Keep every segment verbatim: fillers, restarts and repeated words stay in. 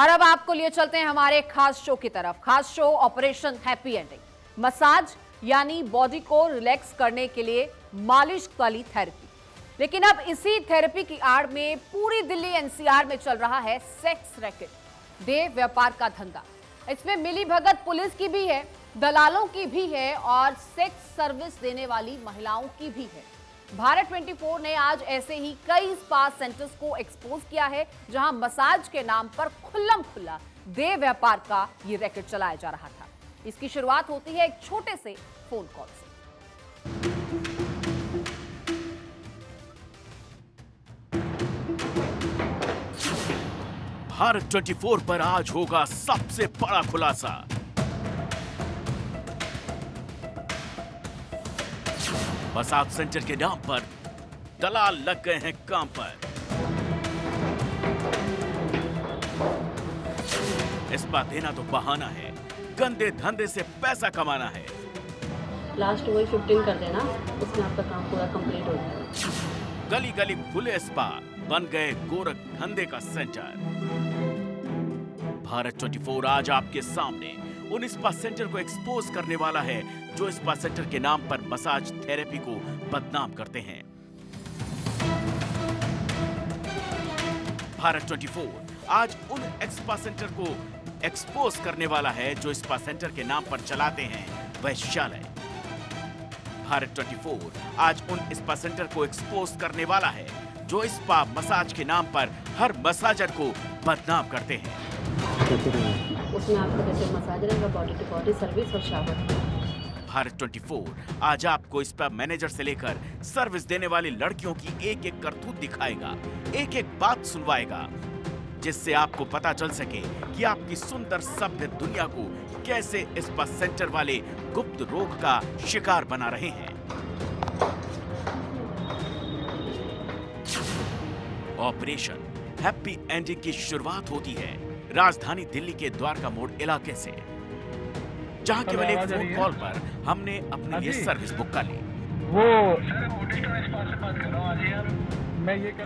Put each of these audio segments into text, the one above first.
और अब आपको लिए चलते हैं हमारे खास शो की तरफ। खास show operation happy ending, massage यानी बॉडी को रिलैक्स करने के लिए मालिश वाली थेरेपी। लेकिन अब इसी थेरेपी की आड़ में पूरी दिल्ली एनसीआर में चल रहा है सेक्स रैकेट, देह व्यापार का धंधा। इसमें मिली भगत पुलिस की भी है, दलालों की भी है और सेक्स सर्विस देने वाली महिलाओं की भी है। भारत चौबीस ने आज ऐसे ही कई स्पा सेंटर्स को एक्सपोज किया है जहां मसाज के नाम पर खुल्लम खुल्ला देह व्यापार का ये रैकेट चलाया जा रहा था। इसकी शुरुआत होती है एक छोटे से फोन कॉल से। भारत चौबीस पर आज होगा सबसे बड़ा खुलासा। मसाज सेंटर के नाम पर दलाल लग गए हैं काम पर। स्पा देना तो बहाना है, गंदे धंधे से पैसा कमाना है। लास्ट वही फिफ्टीन कर देना, उसमें आपका काम पूरा कंप्लीट हो जाएगा। गली गली खुले स्पा बन गए गोरख धंधे का सेंटर। भारत चौबीस आज आपके सामने उन स्पा सेंटर को एक्सपोज करने वाला है जो स्पा सेंटर के नाम पर मसाज थेरेपी को बदनाम करते हैं। भारत चौबीस आज उन स्पा सेंटर को एक्सपोज करने वाला है जो स्पा सेंटर के नाम पर चलाते हैं वैश्यालय। भारत चौबीस आज उन स्पा सेंटर को एक्सपोज करने वाला है जो स्पा मसाज के नाम पर हर मसाजर को बदनाम करते हैं। उसमें आपको जैसे मसाज रहेगा, बॉडी टू बॉडी सर्विस और शावर। भारत चौबीस आज आपको स्पा मैनेजर से लेकर सर्विस देने वाली लड़कियों की एक एक करतूत दिखाएगा, एक एक बात सुनवाएगा, जिससे आपको पता चल सके कि आपकी सुंदर सभ्य दुनिया को कैसे स्पा सेंटर वाले गुप्त रोग का शिकार बना रहे हैं। ऑपरेशन हैप्पी एंडिंग की शुरुआत होती है राजधानी दिल्ली के द्वारका मोड़ इलाके से, जहाँ केवल एक फोन कॉल पर हमने अपने लिए सर्विस बुक कर ली। वो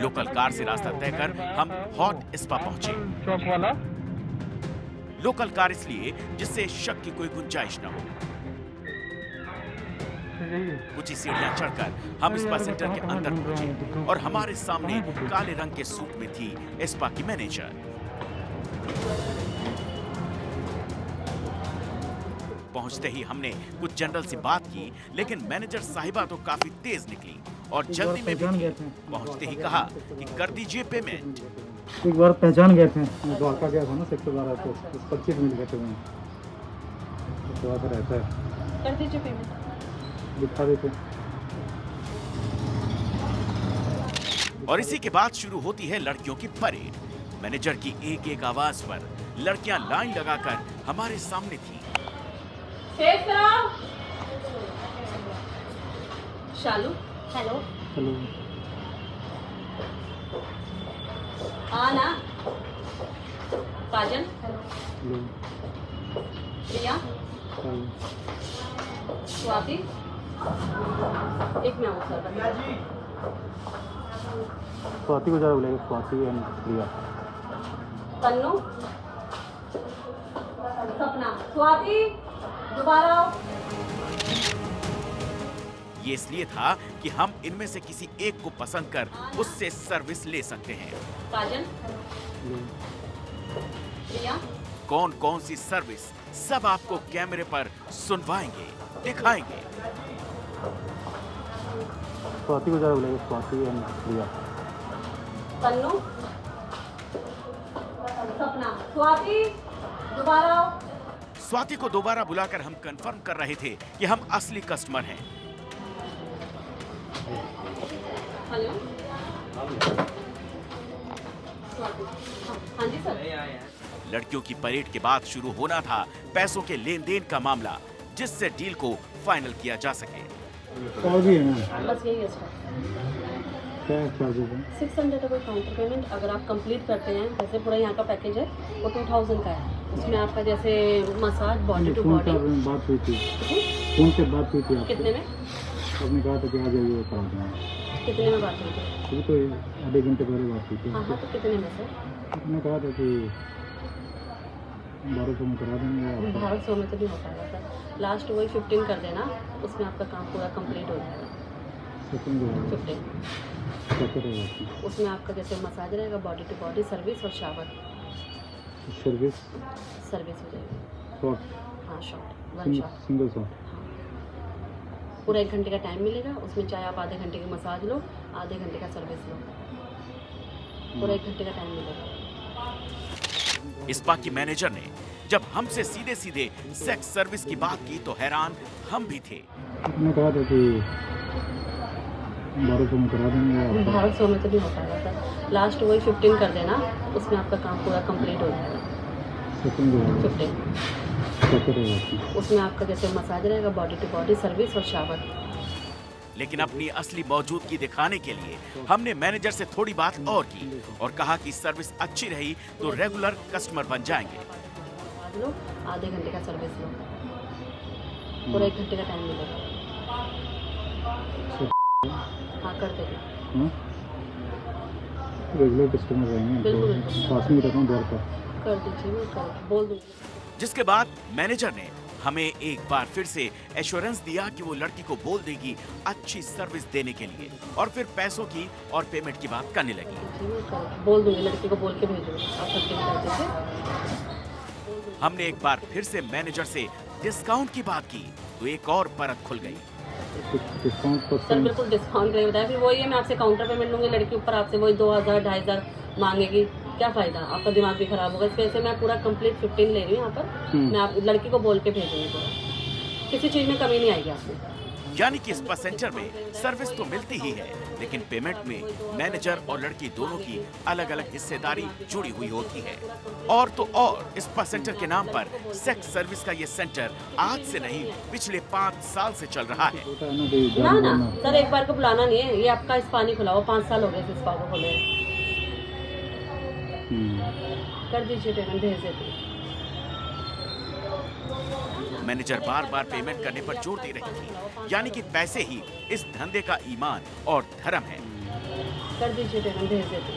लोकल कार से रास्ता तय कर हम हॉट स्पा पहुंचे। चौक वाला लोकल कार इसलिए जिससे शक की कोई गुंजाइश न हो। कुछ ही सीढ़ियां चढ़कर हम स्पा सेंटर के अंदर पहुंचे और हमारे सामने काले रंग के सूट में थी स्पा की मैनेजर। पहुंचते ही हमने कुछ जनरल से बात की, लेकिन मैनेजर साहिबा तो काफी तेज निकली और जल्दी में भी। पहुंचते ही कहा कि कर दीजिए पेमेंट। एक बार पहचान गए थे, द्वारका गया था ना एक सौ बारह तो पच्चीस मिल गए थे। द्वारका रहता है, कर दीजिए पेमेंट दिखा देते। और इसी के बाद शुरू होती है लड़कियों की परेड। मैनेजर की एक एक आवाज पर लड़कियां लाइन लगाकर हमारे सामने थी। शालू, हेलो हेलो आना, काजल, हेलो प्रिया, स्वाति, एक मैं हूँ सर। स्वाति को जरा बुलाइए, स्वाति एंड प्रिया, तन्नू, सपना, स्वाति दोबारा। ये इसलिए था कि हम इनमें से किसी एक को पसंद कर उससे सर्विस ले सकते हैं। काजल, प्रिया, कौन कौन सी सर्विस सब आपको कैमरे पर सुनवाएंगे, दिखाएंगे। स्वाति को जरा बुलाइए, स्वाति एंड प्रिया, तन्नू, सपना, स्वाति दोबारा। स्वाति को दोबारा बुलाकर हम कंफर्म कर रहे थे कि हम असली कस्टमर हैं। हेलो, हाँ जी सर। लड़कियों की परेड के बाद शुरू होना था पैसों के लेन देन का मामला, जिससे डील को फाइनल किया जा सके। बस यही है छह सौ का काउंटर पेमेंट। अगर आप कंप्लीट करते हैं, जैसे पूरा यहाँ का पैकेज है वो टू थाउजेंड का है। उसमें आपका जैसे मसाज बॉडी टू बॉडी। बात हुई थी फोन पे, बात हुई थी कितने में? आपने कहा था कि आ जाइए कराना। कितने में बात हुई थी? तो आधे घंटे पहले बात हुई थी। हाँ, तो कितने में सर? आपने कहा था कि बारह सौ में करा देंगे। बारह सौ में तो भी होता है सर, लास्ट वही फिफ्टीन कर देना, उसमें आपका काम पूरा कंप्लीट हो जाएगा। फिफ्टीन उसमें आपका जैसे मसाज रहेगा, बॉडी टू बॉडी सर्विस और शावर सर्विस सर्विस हो जाएगी। शॉर्ट? हाँ short, one short, single short. पूरा एक घंटे का टाइम मिलेगा, उसमें चाहे आप आधे घंटे की मसाज लो, आधे घंटे का सर्विस लो, पूरा एक घंटे का टाइम मिलेगा। स्पा की मैनेजर ने जब हमसे सीधे सीधे सेक्स सर्विस की बात की तो हैरान हम भी थे। आपने कहा था कि बारह सौ में करा देंगे। बारह सौ में तो भी होता है सर, लास्ट वही फिफ्टीन कर देना, उसमें आपका काम पूरा कंप्लीट हो जाएगा। फिफ्टीन उसमें आपका जैसे मसाज रहेगा, बॉडी टू बॉडी सर्विस और शावर। लेकिन अपनी असली मौजूदगी दिखाने के लिए हमने मैनेजर से थोड़ी बात और की और कहा कि सर्विस अच्छी रही तो रेगुलर कस्टमर बन जाएंगे। आधे घंटे का सर्विस लो, पूरा एक घंटे का टाइम मिलेगा। हाँ कर देंगे, रेगुलर कस्टमर रहेंगे। जिसके बाद मैनेजर ने हमें एक बार फिर से एश्योरेंस दिया कि वो लड़की को बोल देगी अच्छी सर्विस देने के लिए, और फिर पैसों की और पेमेंट की बात करने लगी। बोल दूंगी, लड़की को बोल के भेजूंगी। हमने एक बार फिर से मैनेजर से डिस्काउंट की बात की तो एक और परत खुल गई। सर बिल्कुल डिस्काउंट के लिए बताया, फिर वही है मैं आपसे काउंटर पेमेंट लूंगी, लड़की ऊपर आपसे वही दो हजार ढाई हजार मांगेगी, क्या फायदा, आपका दिमाग भी खराब होगा। इस वजह से मैं पूरा कंप्लीट फिफ्टीन ले रही हूँ यहाँ पर, मैं आप लड़की को बोल के भेजूंगी, पूरा किसी चीज में कमी नहीं आएगी आपको। यानी कि स्पा सेंटर में सर्विस तो मिलती ही है, लेकिन पेमेंट में मैनेजर और लड़की दोनों की अलग अलग हिस्सेदारी जुड़ी हुई होती है। और तो और स्पा सेंटर के नाम पर सेक्स सर्विस का ये सेंटर आज से नहीं पिछले पाँच साल से चल रहा है। ना ना सर, एक बार को बुलाना नहीं है, ये आपका स्पा नहीं खुला हुआ पाँच साल हो गए स्पा को खोले। कर दीजिए पेमेंट, भेज देते। मैनेजर बार बार पेमेंट करने पर जोर दे रही थी, यानी कि पैसे ही इस धंधे का ईमान और धर्म है। कर दीजिए पेमेंट, भेज देते।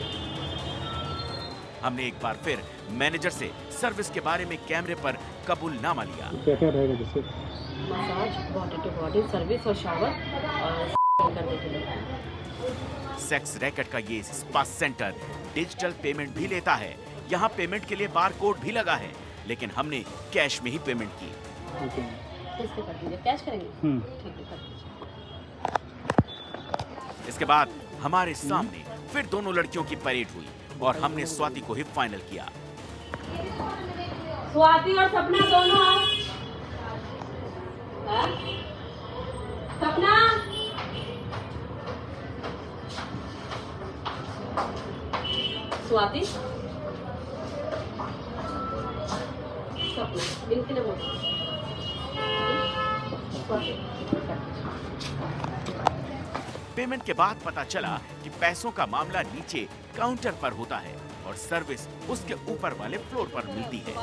हमने एक बार फिर मैनेजर से सर्विस के बारे में कैमरे पर कबूलनामा लिया। क्या-क्या रहेगा जैसे? Massage, body to body service और शावर और करने के लिए। सेक्स रैकेट का ये स्पा सेंटर डिजिटल पेमेंट भी लेता है, यहाँ पेमेंट के लिए बार कोड भी लगा है, लेकिन हमने कैश में ही पेमेंट की। कैश करेंगे, ठीक है। इसके बाद हमारे सामने फिर दोनों लड़कियों की परेड हुई और हमने स्वाति को ही फाइनल किया। स्वाति और सपना दोनों आओ। सपना स्वाति पेमेंट के बाद पता चला कि पैसों का मामला नीचे काउंटर पर होता है और सर्विस उसके ऊपर वाले फ्लोर पर मिलती है।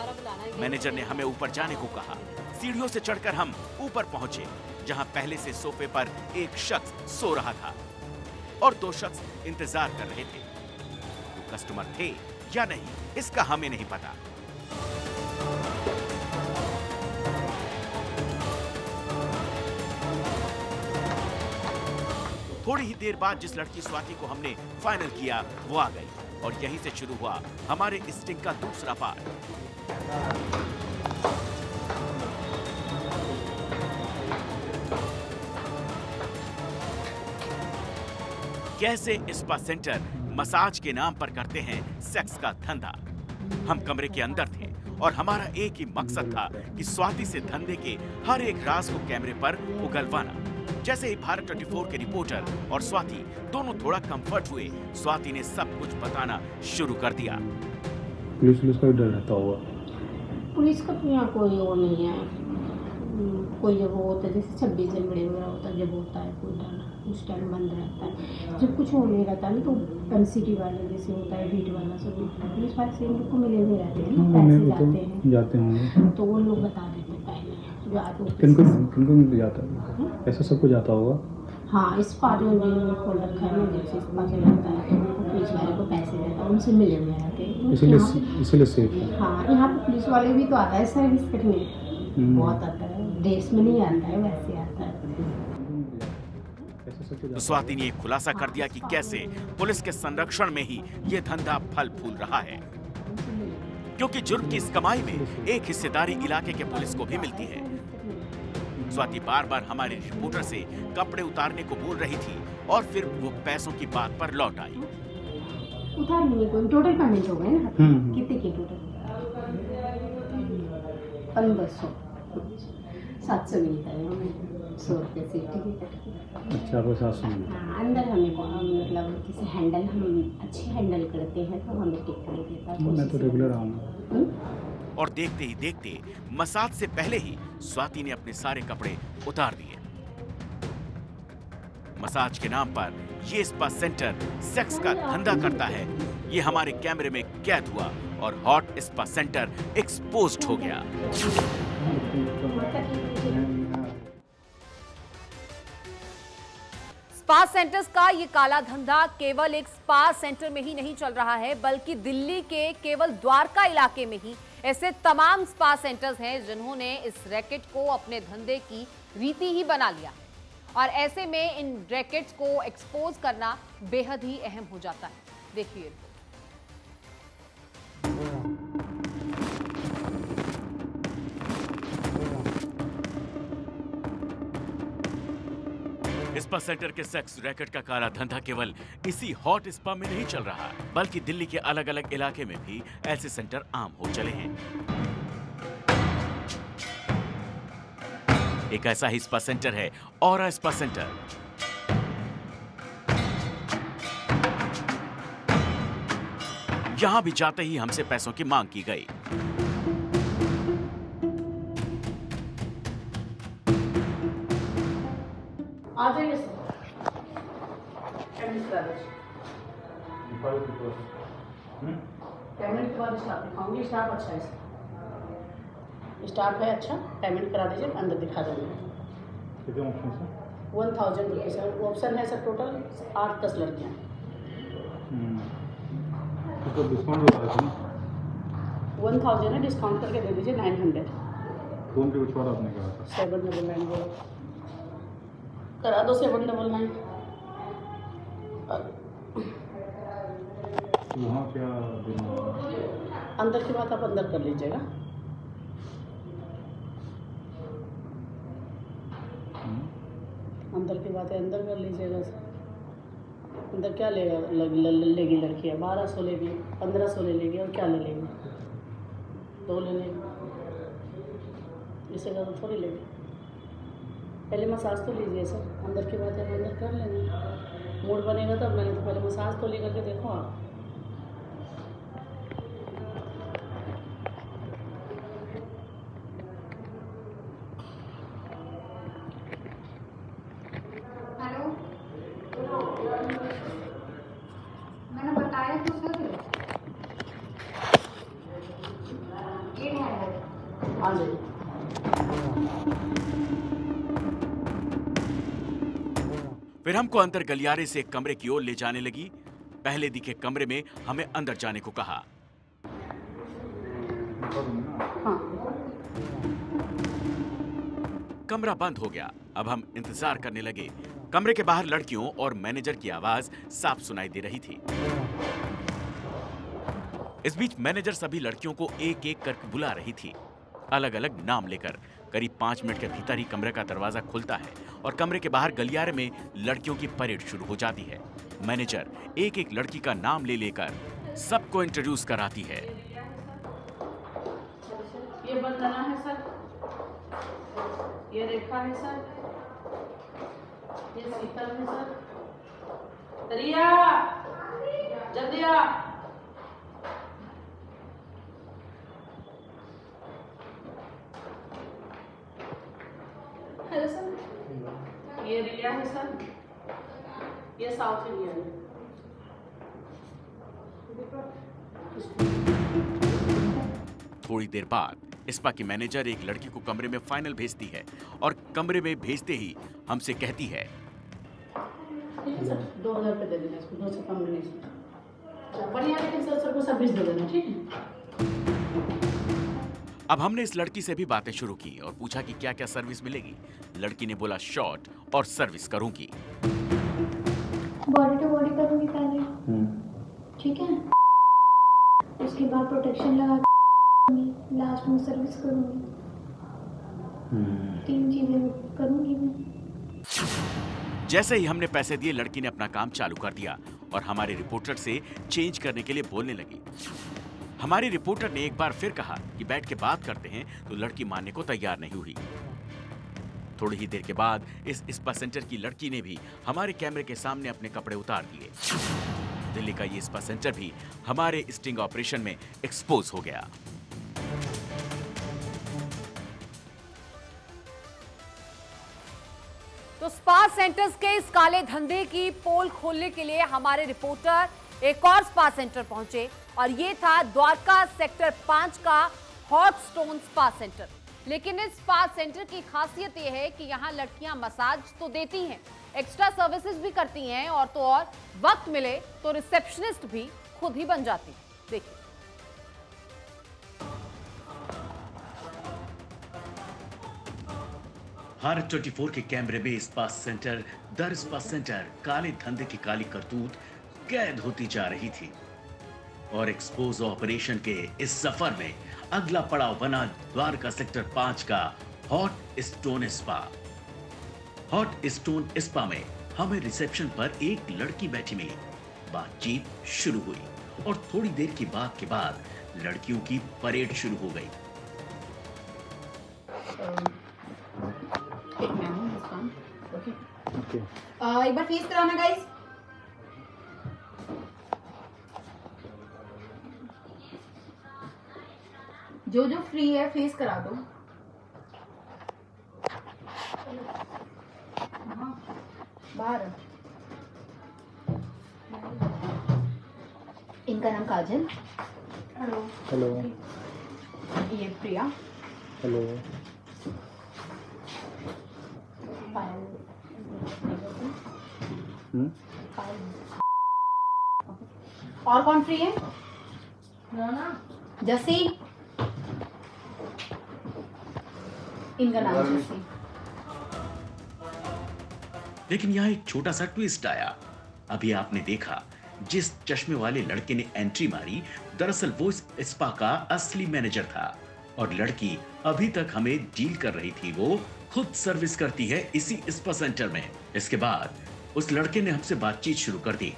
मैनेजर ने हमें ऊपर जाने को कहा। सीढ़ियों से चढ़कर हम ऊपर पहुंचे, जहां पहले से सोफे पर एक शख्स सो रहा था और दो शख्स इंतजार कर रहे थे। वो कस्टमर थे या नहीं इसका हमें नहीं पता। थोड़ी ही देर बाद जिस लड़की स्वाति को हमने फाइनल किया वो आ गई और यहीं से शुरू हुआ हमारे स्टिंग का दूसरा पार्ट। कैसे स्पा सेंटर मसाज के नाम पर करते हैं सेक्स का धंधा। हम कमरे के अंदर थे और हमारा एक ही मकसद था कि स्वाति से धंधे के हर एक राज को कैमरे पर उगलवाना। जैसे ही भारत चौबीस के रिपोर्टर और स्वाति दोनों थोड़ा कंफर्ट हुए, स्वाति ने सब कुछ बताना शुरू कर दिया। पुलिस पुलिस का डर रहता होगा। पुलिस का तो यहाँ कोई वो नहीं है, कोई जब होता है जैसे छब्बीस जनवरी वगैरह होता है, जब होता है कोई डर उस टाइम बंद रहता है। जब कुछ होने रहता है ना तो एनसीटी वाले जैसे होता है, भीड़ वाला सब होता है, पुलिस वाले से उनको मिले नहीं रहते, जाते हैं तो वो लोग बता देते हैं पहले। किनको किनको जाता है ऐसा सबको जाता होगा। हाँ इस पार्टी ने खोल रखा है, लगता है पुलिस वाले को पैसे देता है, उनसे मिले हुए रहते, इसीलिए इसीलिए सेफ है। हाँ यहाँ पे पुलिस वाले भी तो आता है सर्विस करने, बहुत आता है, देश में नहीं आता है वैसे आता है। स्वाति ने खुलासा कर दिया कि कैसे पुलिस के संरक्षण में ही ये धंधा फल फूल रहा है, क्योंकि जुर्म की इस कमाई में एक हिस्सेदारी इलाके के पुलिस को भी मिलती है। स्वाति बार बार हमारे रिपोर्टर से कपड़े उतारने को बोल रही थी और फिर वो पैसों की बात पर लौट आई। उतार लिए कोई टोटल पैमेंट हो गए ना, कितने के टोटल? पंद्रह सौ, सात सौ मिलता है हमें, सौ रुपये से अच्छा वो सात सौ अंदर हमें कौन मतलब किसी हैंडल हम अच्छे हैंडल करते हैं तो हमें टिक नहीं देता। मैं तो रेगुलर आऊँगा। और देखते ही देखते मसाज से पहले ही स्वाति ने अपने सारे कपड़े उतार दिए। मसाज के नाम पर ये स्पा सेंटर सेक्स का धंधा करता है, ये हमारे कैमरे में कैद हुआ और हॉट स्पा सेंटर एक्सपोज्ड हो गया। स्पा सेंटर्स का ये काला धंधा केवल एक स्पा सेंटर में ही नहीं चल रहा है, बल्कि दिल्ली के केवल द्वारका इलाके में ही ऐसे तमाम स्पा सेंटर्स हैं जिन्होंने इस रैकेट को अपने धंधे की रीति ही बना लिया, और ऐसे में इन रैकेट्स को एक्सपोज करना बेहद ही अहम हो जाता है। देखिए स्पा सेंटर के सेक्स रैकेट का काला धंधा केवल इसी हॉट स्पा में नहीं चल रहा, बल्कि दिल्ली के अलग अलग इलाके में भी ऐसे सेंटर आम हो चले हैं। एक ऐसा ही स्पा सेंटर है और स्पा सेंटर। यहां भी जाते ही हमसे पैसों की मांग की गई। पेमेंट करा दीजिए, स्टाफ अच्छा है, स्टाफ है अच्छा, पेमेंट करा दीजिए, अंदर दिखा देंगे। वन थाउजेंड रुपीज़ ऑप्शन है सर, टोटल आठ दस लड़कियाँ। वन थाउजेंड है, डिस्काउंट करके दे दीजिए nine hundred seven double nine बोलो, करा दो सेवन डबल नाइन। वहाँ क्या अंदर की बात आप अंदर कर लीजिएगा। अंदर की बात है अंदर कर लीजिएगा सर, अंदर क्या लेगा लेगी लड़की है, बारह सौ लेगी, पंद्रह सौ ले लेगी और क्या ले लेगी, दो ले लेगी, इससे ज़्यादा थोड़ी लेगी। पहले मसाज तो लीजिए सर, अंदर की बात है अंदर कर लेंगे, मूड बनेगा तब लेंगे, तो पहले मसाज तो ले करके देखो आप। फिर हमको अंदर गलियारे से कमरे की ओर ले जाने लगी। पहले दिखे कमरे में हमें अंदर जाने को कहा। हाँ। कमरा बंद हो गया, अब हम इंतजार करने लगे। कमरे के बाहर लड़कियों और मैनेजर की आवाज साफ सुनाई दे रही थी। इस बीच मैनेजर सभी लड़कियों को एक एक करके बुला रही थी, अलग अलग नाम लेकर। करीब पांच मिनट के भीतर ही कमरे का दरवाजा खुलता है और कमरे के बाहर गलियारे में लड़कियों की परेड शुरू हो जाती है। मैनेजर एक एक लड़की का नाम ले लेकर सबको इंट्रोड्यूस कराती है। ये बंदना है सर, ये रेखा है सर, ये सीता है सर, रिया, जदिया, ये रिया है सर, ये साउथ इंडियन है। थोड़ी देर बाद स्पा की मैनेजर एक लड़की को कमरे में फाइनल भेजती है और कमरे में भेजते ही हमसे कहती है, ठीक है सर, दो हज़ार रुपये दे देना इसको, दो से कम नहीं सर। बढ़िया, लेकिन सर सर को सर्विस दे देना, ठीक है। अब हमने इस लड़की से भी बातें शुरू की और पूछा कि क्या क्या सर्विस मिलेगी। लड़की ने बोला शॉट और सर्विस करूंगी, बॉडी टू बॉडी करूंगी पहले, ठीक है, उसके बाद प्रोटेक्शन लगा के लास्ट में सर्विस करूंगी, तीन चीजें करूंगी मैं। जैसे ही हमने पैसे दिए लड़की ने अपना काम चालू कर दिया और हमारे रिपोर्टर से चेंज करने के लिए बोलने लगी। हमारी रिपोर्टर ने एक बार फिर कहा कि बैठ के बात करते हैं तो लड़की मानने को तैयार नहीं हुई। थोड़ी ही देर के बाद इस स्पा सेंटर की लड़की ने भी हमारे कैमरे के सामने अपने कपड़े उतार दिए। दिल्ली का ये स्पा सेंटर भी हमारे स्टिंग ऑपरेशन में एक्सपोज हो गया। तो स्पा सेंटर्स के इस काले धंधे की पोल खोलने के लिए हमारे रिपोर्टर एक और स्पा सेंटर पहुंचे और ये था द्वारका सेक्टर पांच का हॉट स्टोन स्पा सेंटर। लेकिन इस स्पा सेंटर की खासियत ये है कि यहाँ लड़कियां मसाज तो देती हैं, एक्स्ट्रा सर्विसेज भी करती हैं और तो और वक्त मिले तो रिसेप्शनिस्ट भी खुद ही बन जाती है। देखिए भारत चौबीस के कैमरे में स्पा सेंटर दर स्पा सेंटर काले धंधे की काली करतूत कैद होती जा रही थी और एक्सपोज ऑपरेशन के इस सफर में अगला पड़ाव बना द्वारका सेक्टर पांच का hot stone spa. Hot stone spa में हमें रिसेप्शन पर एक लड़की बैठी मिली। बातचीत शुरू हुई और थोड़ी देर की बात के बाद लड़कियों की परेड शुरू हो गई। एक बार फेस कराना गाइस। जो जो फ्री है फेस करा दो। बारह। इनका नाम काजल। Hello hello. ये प्रिया। हेलो। हम्म। और कौन फ्री है? ना जसी। इनका नाम जैसे। लेकिन यहाँ एक छोटा सा ट्विस्ट आया। अभी आपने देखा जिस चश्मे वाले लड़के ने एंट्री मारी दरअसल वो स्पा का असली मैनेजर था और लड़की अभी तक हमें डील कर रही थी, वो खुद सर्विस करती है इसी स्पा सेंटर में। इसके बाद उस लड़के ने हमसे बातचीत शुरू कर दी।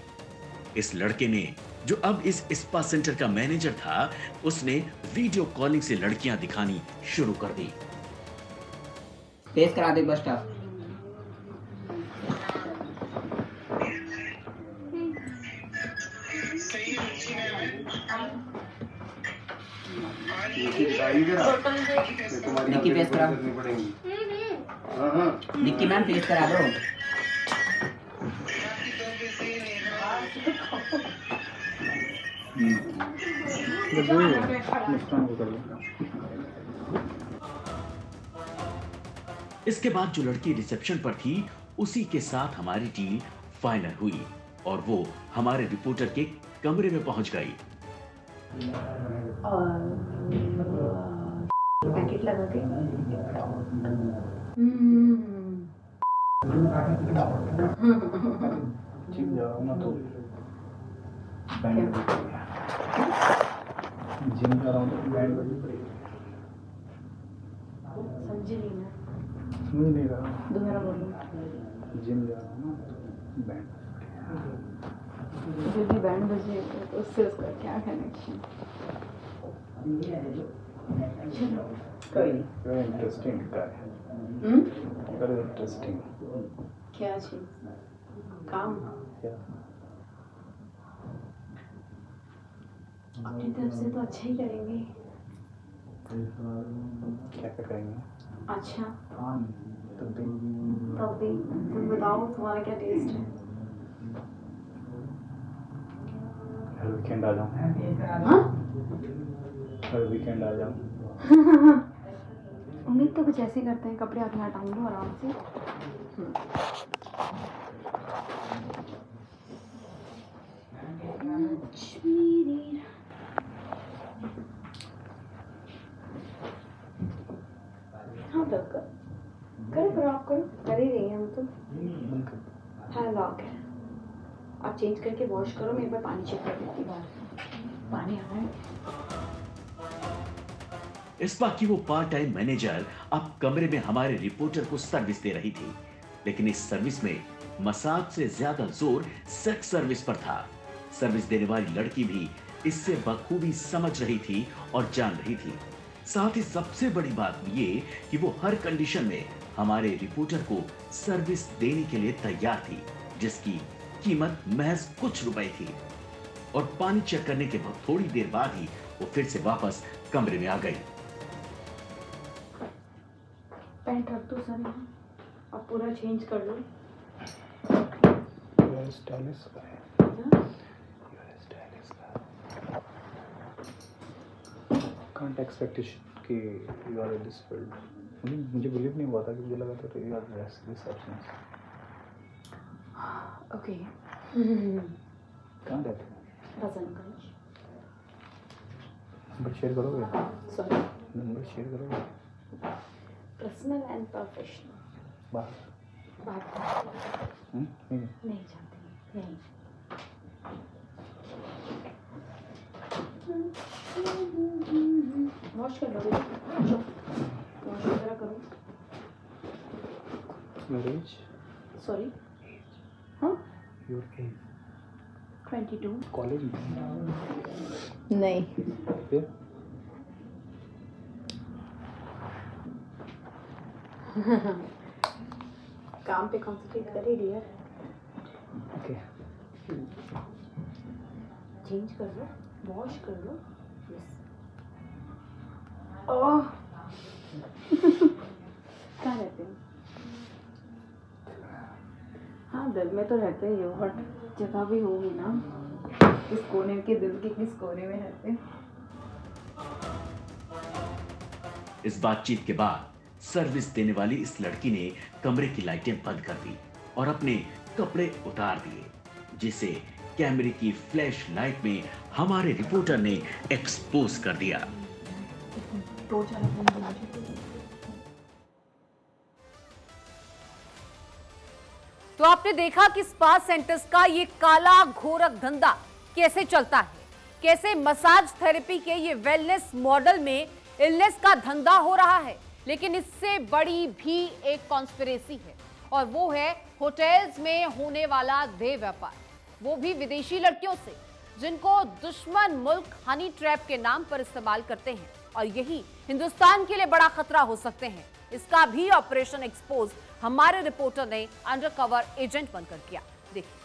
इस लड़के ने जो अब इस स्पा सेंटर का मैनेजर था उसने वीडियो कॉलिंग से लड़कियां दिखानी शुरू कर दी। फेस करा दे बस स्टाफ। निक्की फेस करा। निक्की मैम फेस करा दो। इसके बाद जो लड़की रिसेप्शन पर थी उसी के साथ हमारी डील फाइनल हुई और वो हमारे रिपोर्टर के कमरे में पहुंच गई। पैकेट लगा के जिम कर रहा हूँ दोबारा बोलो। जिम जा रहा हूँ ना, बैंड जो भी बैंड बजे उससे उसका क्या कनेक्शन? कोई नहीं, इंटरेस्टिंग कार है। हम्म कार इंटरेस्टिंग क्या चीज? काम अपनी तरफ से तो अच्छा ही करेंगे। क्या क्या करेंगे? अच्छा तब भी तब भी तुम बताओ तुम्हारा क्या टेस्ट है? हर वीकेंड आ जाऊँ। हाँ हर वीकेंड आ जाऊँ। उम्मीद तो कुछ ऐसे करते हैं, कपड़े अपने हटाऊँ आराम से। हाँ डॉक्टर करो करो आप करो कर ही रही हैं हम तो। हाँ लॉक है, आप चेंज करके वॉश करो, मैं एक बार पानी चेक कर लेती हूँ बाहर पानी आ रहा है। इस बार की वो पार्ट टाइम मैनेजर अब कमरे में हमारे रिपोर्टर को सर्विस दे रही थी, लेकिन इस सर्विस में मसाज से ज्यादा जोर सेक्स सर्विस पर था। सर्विस देने वाली लड़की भी इससे बखूबी समझ रही थी और जान रही थी। साथ ही सबसे बड़ी बात ये कि वो हर कंडीशन में हमारे रिपोर्टर को सर्विस देने के लिए तैयार थी, जिसकी कीमत महज कुछ रुपए थी। और पानी चेक करने के बाद थोड़ी देर बाद ही वो फिर से वापस कमरे में आ गई। पैंट रख दो सर, अब पूरा चेंज कर लो। Can't expect कि you are in this field. मुझे बिलीव नहीं हुआ था कि मुझे लगा था तो you are dressed in this fashion. Okay. Can't happen. पसंद करो। नंबर शेयर करोगे? Sorry. नंबर शेयर करोगे? Personal and professional. बात. बात. हम्म नहीं. नहीं जानती नहीं. वॉश कर लो वॉश वगैरह करो। मैरिज सॉरी हाँ your age twenty two college नहीं फिर काम पे कंसंट्रेट कर ही रही। ओके चेंज कर लो वॉश कर लो। ओह कहाँ रहते हैं? हाँ दिल में तो रहते ही हो, हर जगह भी होगी ना। किस कोने के दिल के किस कोने में रहते हैं? इस बातचीत के बाद सर्विस देने वाली इस लड़की ने कमरे की लाइटें बंद कर दी और अपने कपड़े उतार दिए, जिसे कैमरे की फ्लैश लाइट में हमारे रिपोर्टर ने एक्सपोज कर दिया। तो आपने देखा कि स्पा सेंटर्स का ये काला घोरक धंधा कैसे चलता है, कैसे मसाज थेरेपी के ये वेलनेस मॉडल में इलनेस का धंधा हो रहा है। लेकिन इससे बड़ी भी एक कॉन्स्पिरेसी है और वो है होटल्स में होने वाला देह व्यापार, वो भी विदेशी लड़कियों से, जिनको दुश्मन मुल्क हनी ट्रैप के नाम पर इस्तेमाल करते हैं। और यही हिंदुस्तान के लिए बड़ा खतरा हो सकते हैं। इसका भी ऑपरेशन एक्सपोज हमारे रिपोर्टर ने अंडरकवर एजेंट बनकर किया। देखिए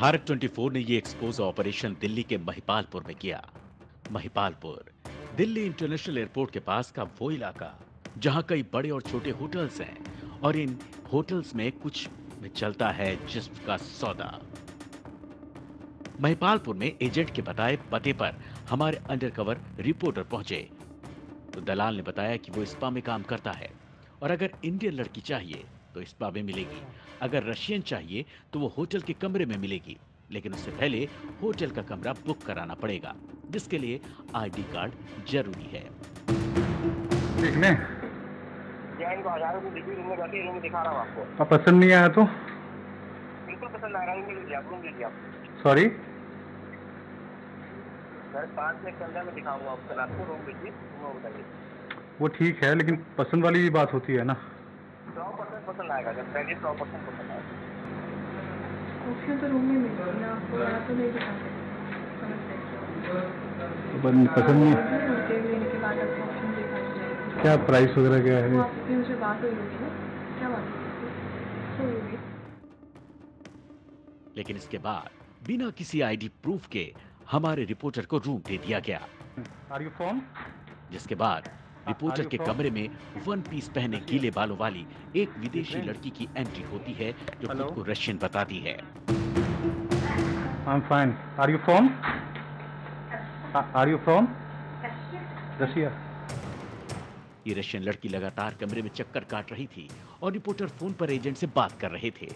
भारत चौबीस ने ये एक्सपोज ऑपरेशन दिल्ली के महिपालपुर में किया। महिपालपुर दिल्ली इंटरनेशनल एयरपोर्ट के पास का वो इलाका जहां कई बड़े और छोटे होटल्स हैं और इन होटल्स में कुछ में चलता है जिस्म का सौदा। महिपालपुर में एजेंट के बताए पते पर हमारे अंडरकवर रिपोर्टर पहुंचे तो दलाल ने बताया कि वो स्पा में काम करता है और अगर इंडियन लड़की चाहिए तो स्पा में मिलेगी, अगर रशियन चाहिए तो वो होटल के कमरे में मिलेगी, लेकिन उससे पहले होटल का कमरा बुक कराना पड़ेगा जिसके लिए आईडी कार्ड जरूरी है। देखने इनको हजारों को रिव्यू रूम में जाके रूम दिखा रहा हूँ आपको, आप पसंद नहीं आया तो बिल्कुल पसंद आ रहा है, मिल गया रूम मिल गया। सॉरी सर पाँच से पंद्रह में दिखाऊंगा आपको, आपको रूम मिल गई वो ठीक है, लेकिन पसंद वाली भी बात होती है ना। सौ परसेंट पसंद आएगा, जब पहले सौ परसेंट पसंद आएगा तो रूम में मिल गया आपको, तो नहीं दिखाऊंगा पसंद नहीं। क्या प्राइस वगैरह क्या है? मुझे बात हो रही है क्या बात। लेकिन इसके बाद बिना किसी आईडी प्रूफ के हमारे रिपोर्टर को रूम दे दिया गया। Are you from? जिसके बाद रिपोर्टर के कमरे में वन पीस पहने गीले बालों वाली एक विदेशी लड़की की एंट्री होती है जो खुद को रशियन बताती है। I'm fine. Are you from? Are you from? Russia. ये रशियन लड़की लगातार कमरे में चक्कर काट रही थी और रिपोर्टर फोन पर एजेंट से बात कर रहे थे।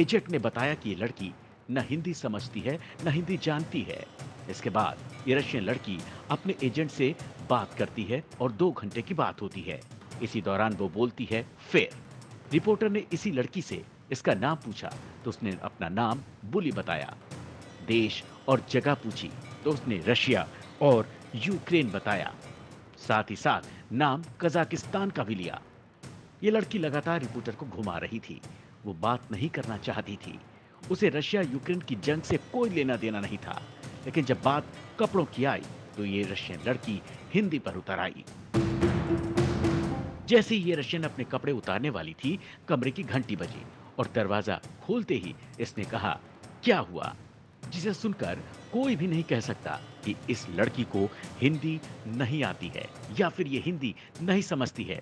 एजेंट ने बताया कि ये लड़की न हिंदी समझती है न हिंदी जानती है। इसके बाद ये रशियन लड़की अपने एजेंट से बात करती है और दो घंटे की बात होती है। इसी दौरान वो बोलती है फिर। रिपोर्टर ने इसी लड़की से इसका नाम पूछा तो उसने अपना नाम बुली बताया। देश और जगह पूछी तो उसने रशिया और यूक्रेन बताया, साथ ही साथ नाम कजाकिस्तान का भी लिया। ये लड़की लगातार रिपोर्टर को घुमा रही थी। वो बात नहीं करना चाहती थी, उसे रशिया यूक्रेन की जंग से कोई लेना देना नहीं था। लेकिन जब बात कपड़ों की आई तो ये रशियन लड़की हिंदी पर उतर आई। जैसे ही ये रशियन अपने कपड़े उतारने वाली थी, कमरे की घंटी बजी और दरवाजा खोलते ही इसने कहा क्या हुआ, जिसे सुनकर कोई भी नहीं कह सकता कि इस लड़की को हिंदी नहीं आती है या फिर ये हिंदी नहीं समझती है।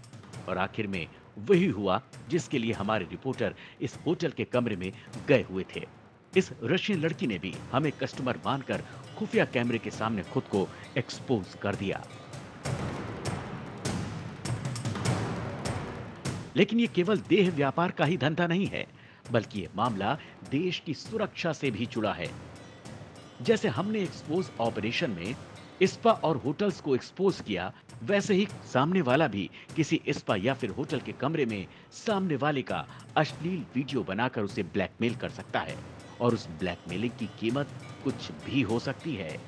और आखिर में वही हुआ जिसके लिए हमारे रिपोर्टर इस होटल के कमरे में गए हुए थे। इस रशियन लड़की ने भी हमें कस्टमर मानकर खुफिया कैमरे के सामने खुद को एक्सपोज कर दिया। लेकिन ये केवल देह व्यापार का ही धंधा नहीं है, बल्कि ये मामला देश की सुरक्षा से भी जुड़ा है। जैसे हमने एक्सपोज ऑपरेशन में स्पा और होटल्स को एक्सपोज किया, वैसे ही सामने वाला भी किसी स्पा या फिर होटल के कमरे में सामने वाले का अश्लील वीडियो बनाकर उसे ब्लैकमेल कर सकता है। और उस ब्लैकमेलिंग की कीमत कुछ भी हो सकती है,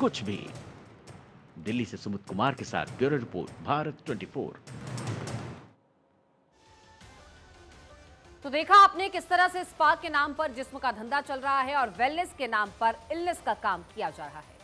कुछ भी। दिल्ली से सुमित कुमार के साथ ब्यूरो रिपोर्ट, भारत चौबीस। तो देखा आपने किस तरह से स्पा के नाम पर जिस्म का धंधा चल रहा है और वेलनेस के नाम पर इलनेस का काम किया जा रहा है।